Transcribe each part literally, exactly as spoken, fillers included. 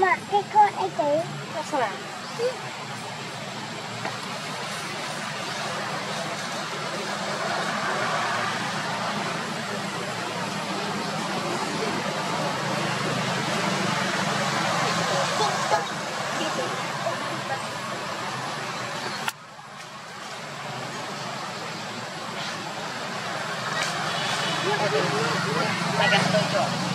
Mom, pick what I do. What's that? I got no job.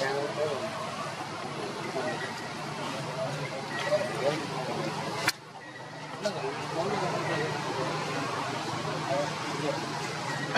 Hãy subscribe cho kênh Ghiền Mì Gõ để không bỏ lỡ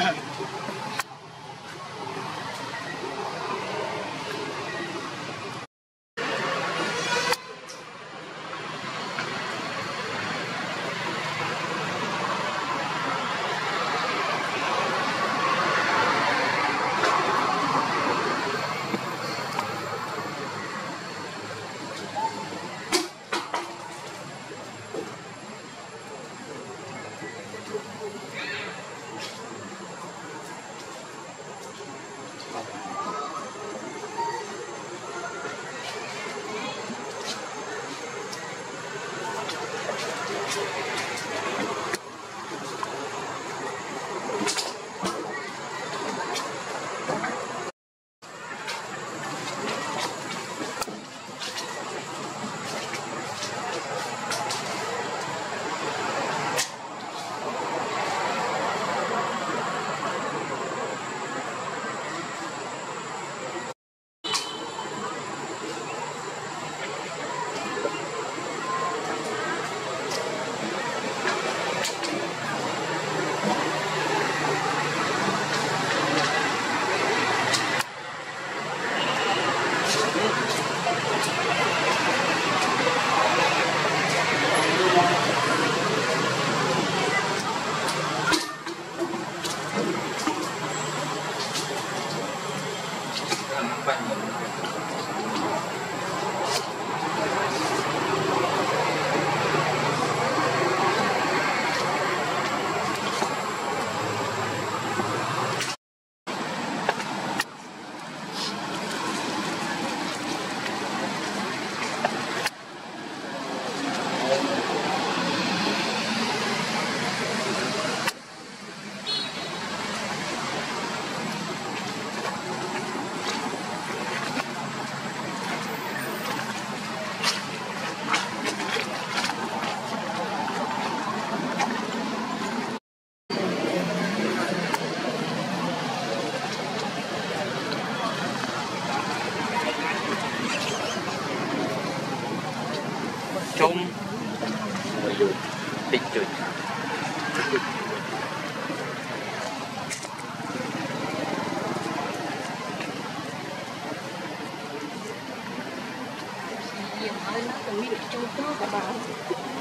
những video hấp dẫn.